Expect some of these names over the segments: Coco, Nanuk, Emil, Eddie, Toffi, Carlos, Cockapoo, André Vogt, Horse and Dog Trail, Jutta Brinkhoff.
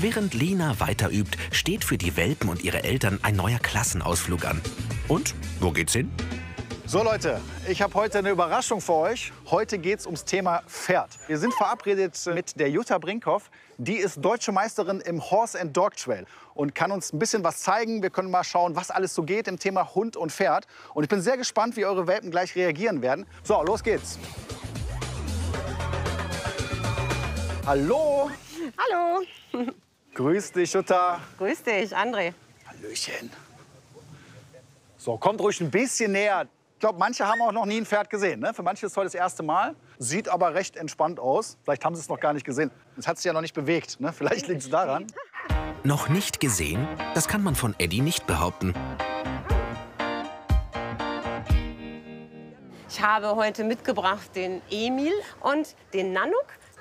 Während Lina weiter übt, steht für die Welpen und ihre Eltern ein neuer Klassenausflug an. Und wo geht's hin? So Leute, ich habe heute eine Überraschung für euch. Heute geht es ums Thema Pferd. Wir sind verabredet mit der Jutta Brinkhoff. Die ist deutsche Meisterin im Horse and Dog Trail und kann uns ein bisschen was zeigen. Wir können mal schauen, was alles so geht im Thema Hund und Pferd. Und ich bin sehr gespannt, wie eure Welpen gleich reagieren werden. So, los geht's. Hallo. Hallo. Grüß dich, Jutta. Grüß dich, André. Hallöchen. So, kommt ruhig ein bisschen näher. Ich glaube, manche haben auch noch nie ein Pferd gesehen. Ne? Für manche ist es heute das erste Mal. Sieht aber recht entspannt aus. Vielleicht haben sie es noch gar nicht gesehen. Es hat sich ja noch nicht bewegt. Ne? Vielleicht liegt es daran. Noch nicht gesehen? Das kann man von Eddie nicht behaupten. Ich habe heute mitgebracht den Emil und den Nanuk.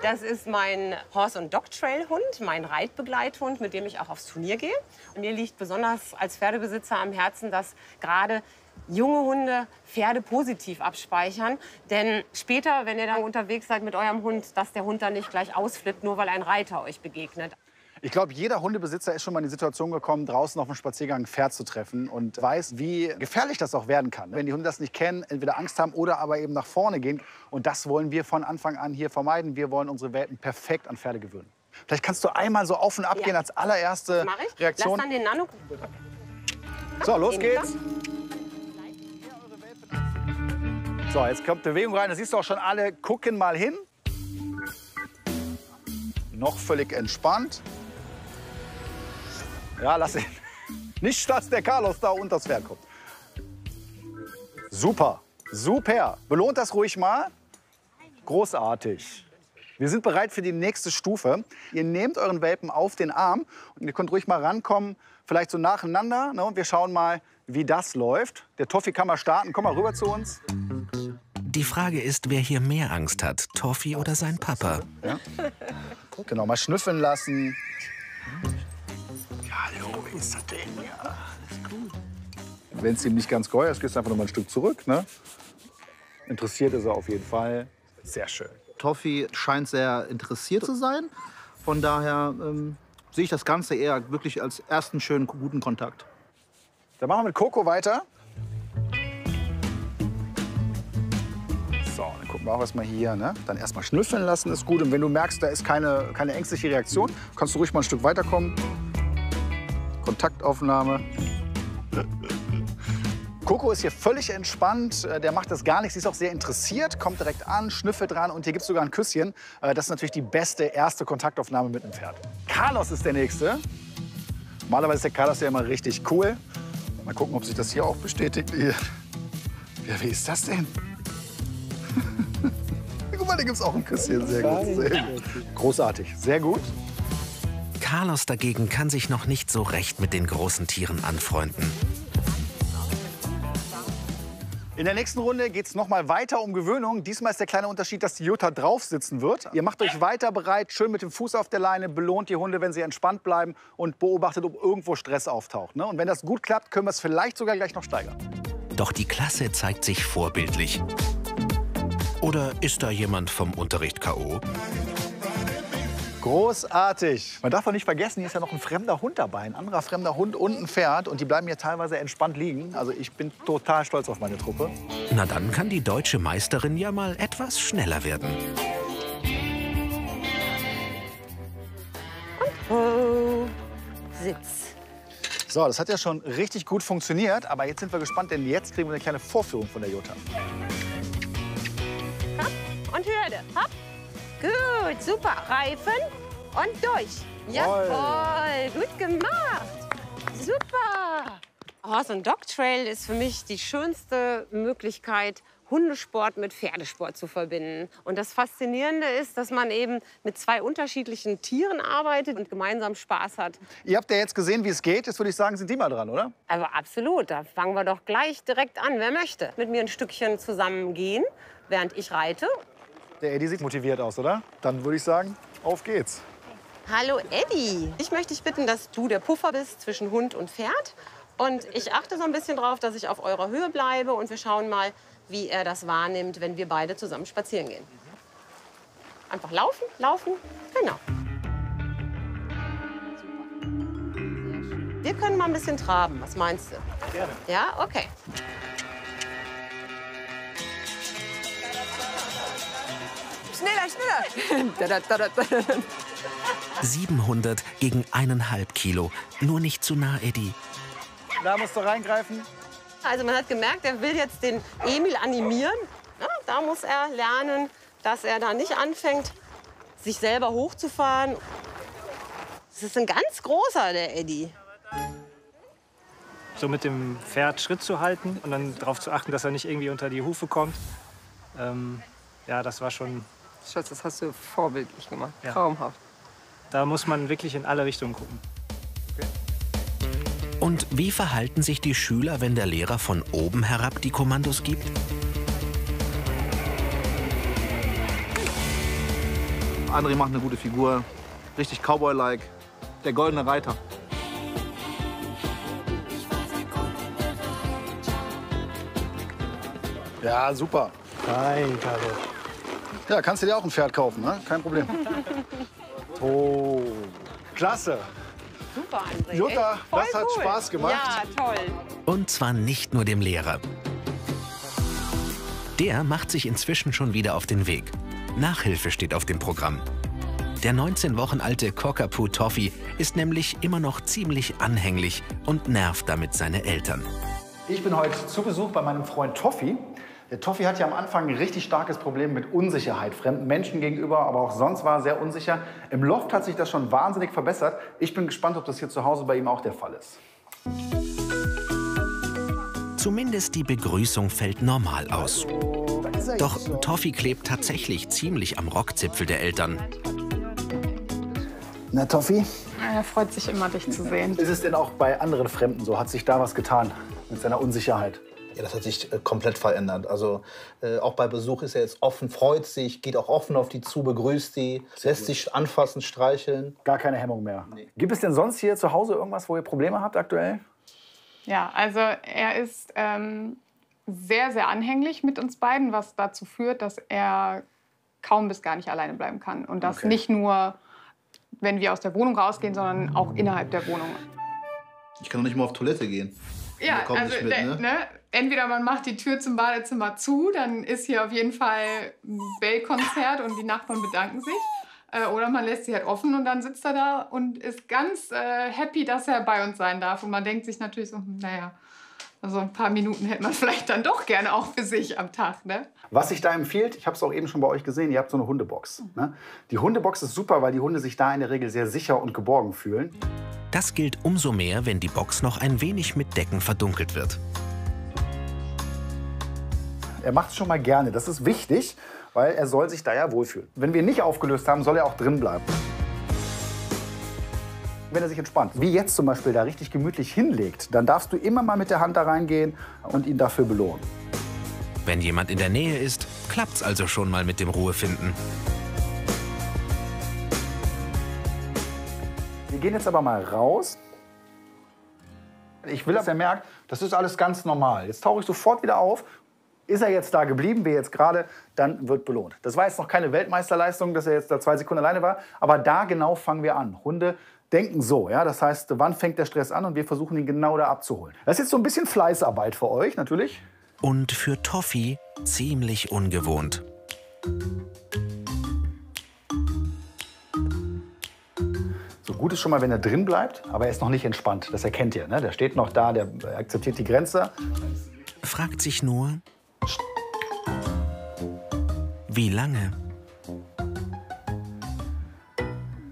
Das ist mein Horse- und Dog-Trail-Hund, mein Reitbegleithund, mit dem ich auch aufs Turnier gehe. Und mir liegt besonders als Pferdebesitzer am Herzen, dass gerade junge Hunde Pferde positiv abspeichern, denn später, wenn ihr dann unterwegs seid mit eurem Hund, dass der Hund dann nicht gleich ausflippt, nur weil ein Reiter euch begegnet. Ich glaube, jeder Hundebesitzer ist schon mal in die Situation gekommen, draußen auf dem Spaziergang ein Pferd zu treffen und weiß, wie gefährlich das auch werden kann. Wenn die Hunde das nicht kennen, entweder Angst haben oder aber eben nach vorne gehen. Und das wollen wir von Anfang an hier vermeiden. Wir wollen unsere Welpen perfekt an Pferde gewöhnen. Vielleicht kannst du einmal so auf und ab gehen als allererste Reaktion. Lass dann den Nanuk. So, los geht's. So, jetzt kommt Bewegung rein. Das siehst du auch schon, alle gucken mal hin. Noch völlig entspannt. Ja, lass ihn. Nicht, dass der Carlos da unter das Pferd kommt. Super, super. Belohnt das ruhig mal. Großartig. Wir sind bereit für die nächste Stufe. Ihr nehmt euren Welpen auf den Arm und ihr könnt ruhig mal rankommen, vielleicht so nacheinander. Ne? Und wir schauen mal, wie das läuft. Der Toffi kann mal starten. Komm mal rüber zu uns. Die Frage ist, wer hier mehr Angst hat, Toffi oder sein Papa? Ja. Genau, mal schnüffeln lassen. Ja, hallo, wie ist das denn? Ja, alles gut. Wenn es ihm nicht ganz geheuer ist, gehst du einfach noch mal ein Stück zurück, ne? Interessiert ist er auf jeden Fall. Sehr schön. Toffi scheint sehr interessiert zu sein. Von daher sehe ich das Ganze eher wirklich als ersten schönen, guten Kontakt. Dann machen wir mit Coco weiter. So, dann gucken wir auch erstmal hier, ne? Dann erstmal schnüffeln lassen ist gut. Und wenn du merkst, da ist keine ängstliche Reaktion, kannst du ruhig mal ein Stück weiterkommen. Kontaktaufnahme. Coco ist hier völlig entspannt, der macht das gar nichts, sie ist auch sehr interessiert, kommt direkt an, schnüffelt dran und hier gibt es sogar ein Küsschen. Das ist natürlich die beste erste Kontaktaufnahme mit einem Pferd. Carlos ist der Nächste. Normalerweise ist der Carlos ja immer richtig cool. Mal gucken, ob sich das hier auch bestätigt. Ja, wie ist das denn? Guck mal, da gibt es auch ein Küsschen. Sehr gut, sehr gut. Großartig, sehr gut. Carlos dagegen kann sich noch nicht so recht mit den großen Tieren anfreunden. In der nächsten Runde geht es noch mal weiter um Gewöhnung. Diesmal ist der kleine Unterschied, dass die Jutta drauf sitzen wird. Ihr macht euch weiter bereit, schön mit dem Fuß auf der Leine, belohnt die Hunde, wenn sie entspannt bleiben und beobachtet, ob irgendwo Stress auftaucht. Ne? Und wenn das gut klappt, können wir es vielleicht sogar gleich noch steigern. Doch die Klasse zeigt sich vorbildlich. Oder ist da jemand vom Unterricht K.O.? Großartig. Man darf auch nicht vergessen, hier ist ja noch ein fremder Hund dabei. Ein anderer fremder Hund und ein Pferd. Und die bleiben hier teilweise entspannt liegen. Also ich bin total stolz auf meine Truppe. Na dann kann die deutsche Meisterin ja mal etwas schneller werden. Und ho, Sitz. So, das hat ja schon richtig gut funktioniert. Aber jetzt sind wir gespannt, denn jetzt kriegen wir eine kleine Vorführung von der Jutta. Hopp und Hürde. Hopp. Gut, super. Reifen und durch. Jawohl, gut gemacht. Super. Horse and Dog Trail ist für mich die schönste Möglichkeit, Hundesport mit Pferdesport zu verbinden. Und das Faszinierende ist, dass man eben mit zwei unterschiedlichen Tieren arbeitet und gemeinsam Spaß hat. Ihr habt ja jetzt gesehen, wie es geht. Jetzt würde ich sagen, sind die mal dran, oder? Also absolut. Da fangen wir doch gleich direkt an. Wer möchte mit mir ein Stückchen zusammen gehen, während ich reite? Der Eddie sieht motiviert aus, oder? Dann würde ich sagen, auf geht's. Hallo Eddie. Ich möchte dich bitten, dass du der Puffer bist zwischen Hund und Pferd. Und ich achte so ein bisschen drauf, dass ich auf eurer Höhe bleibe. Und wir schauen mal, wie er das wahrnimmt, wenn wir beide zusammen spazieren gehen. Einfach laufen, laufen, genau. Wir können mal ein bisschen traben. Was meinst du? Gerne. Ja, okay. Schneller, schneller. 700 gegen 1,5 Kilo. Nur nicht zu nah, Eddie. Da musst du reingreifen. Also man hat gemerkt, er will jetzt den Emil animieren. Ja, da muss er lernen, dass er da nicht anfängt, sich selber hochzufahren. Das ist ein ganz großer, der Eddie. So mit dem Pferd Schritt zu halten und dann darauf zu achten, dass er nicht irgendwie unter die Hufe kommt. Ja, das war schon... Schatz, das hast du vorbildlich gemacht. Ja. Traumhaft. Da muss man wirklich in alle Richtungen gucken. Okay. Und wie verhalten sich die Schüler, wenn der Lehrer von oben herab die Kommandos gibt? André macht eine gute Figur. Richtig Cowboy-like. Der goldene Reiter. Ja, super. Nein, Carlos. Ja, kannst du dir auch ein Pferd kaufen, ne? Kein Problem. Oh, klasse. Super, André. Jutta, das hat Spaß gemacht. Ja, toll. Und zwar nicht nur dem Lehrer. Der macht sich inzwischen schon wieder auf den Weg. Nachhilfe steht auf dem Programm. Der 19 Wochen alte Cockapoo Toffi ist nämlich immer noch ziemlich anhänglich und nervt damit seine Eltern. Ich bin heute zu Besuch bei meinem Freund Toffi. Der Toffi hat ja am Anfang ein richtig starkes Problem mit Unsicherheit, fremden Menschen gegenüber, aber auch sonst war er sehr unsicher. Im Loft hat sich das schon wahnsinnig verbessert. Ich bin gespannt, ob das hier zu Hause bei ihm auch der Fall ist. Zumindest die Begrüßung fällt normal aus. Doch Toffi klebt tatsächlich ziemlich am Rockzipfel der Eltern. Na, Toffi? Er freut sich immer, dich zu sehen. Ist es denn auch bei anderen Fremden so? Hat sich da was getan mit seiner Unsicherheit? Ja, das hat sich komplett verändert. Also auch bei Besuch ist er jetzt offen, freut sich, geht auch offen auf die zu, begrüßt die, lässt sich anfassen, streicheln. Gar keine Hemmung mehr. Nee. Gibt es denn sonst hier zu Hause irgendwas, wo ihr Probleme habt aktuell? Ja, also er ist sehr, sehr anhänglich mit uns beiden, was dazu führt, dass er kaum bis gar nicht alleine bleiben kann. Und das nicht nur, wenn wir aus der Wohnung rausgehen, sondern auch innerhalb der Wohnung. Ich kann doch nicht mal auf Toilette gehen. Ja, also mit, ne? Entweder man macht die Tür zum Badezimmer zu, dann ist hier auf jeden Fall ein Bellkonzert und die Nachbarn bedanken sich. Oder man lässt sie halt offen und dann sitzt er da und ist ganz happy, dass er bei uns sein darf. Und man denkt sich natürlich so, naja, also ein paar Minuten hätte man vielleicht dann doch gerne auch für sich am Tag. Ne? Was sich da empfiehlt, ich habe es auch eben schon bei euch gesehen, ihr habt so eine Hundebox. Ne? Die Hundebox ist super, weil die Hunde sich da in der Regel sehr sicher und geborgen fühlen. Das gilt umso mehr, wenn die Box noch ein wenig mit Decken verdunkelt wird. Er macht es schon mal gerne, das ist wichtig, weil er soll sich da ja wohlfühlen. Wenn wir ihn nicht aufgelöst haben, soll er auch drin bleiben. Wenn er sich entspannt, wie jetzt zum Beispiel, da richtig gemütlich hinlegt, dann darfst du immer mal mit der Hand da reingehen und ihn dafür belohnen. Wenn jemand in der Nähe ist, klappt's also schon mal mit dem Ruhefinden. Wir gehen jetzt aber mal raus. Ich will, dass er merkt, das ist alles ganz normal. Jetzt tauche ich sofort wieder auf. Ist er jetzt da geblieben, wie jetzt gerade, dann wird belohnt. Das war jetzt noch keine Weltmeisterleistung, dass er jetzt da 2 Sekunden alleine war. Aber da genau fangen wir an. Hunde denken so, ja. Das heißt, wann fängt der Stress an und wir versuchen ihn genau da abzuholen. Das ist jetzt so ein bisschen Fleißarbeit für euch, natürlich. Und für Toffi ziemlich ungewohnt. Gut ist schon mal, wenn er drin bleibt, aber er ist noch nicht entspannt. Das erkennt ihr, ne? Der steht noch da, der akzeptiert die Grenze. Fragt sich nur, wie lange?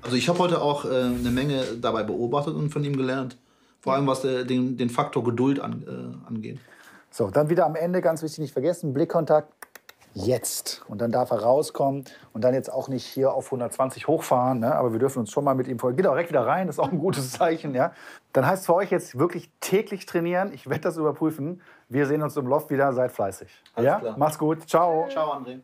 Also ich habe heute auch eine Menge dabei beobachtet und von ihm gelernt. Vor allem, was den Faktor Geduld angeht. So, dann wieder am Ende, ganz wichtig, nicht vergessen, Blickkontakt. Jetzt. Und dann darf er rauskommen und dann jetzt auch nicht hier auf 120 hochfahren, ne? Aber wir dürfen uns schon mal mit ihm folgen. Geht auch direkt wieder rein, das ist auch ein gutes Zeichen, ja? Dann heißt es für euch jetzt wirklich täglich trainieren. Ich werde das überprüfen. Wir sehen uns im Loft wieder, seid fleißig. Alles klar. Mach's gut, ciao. Ciao, André.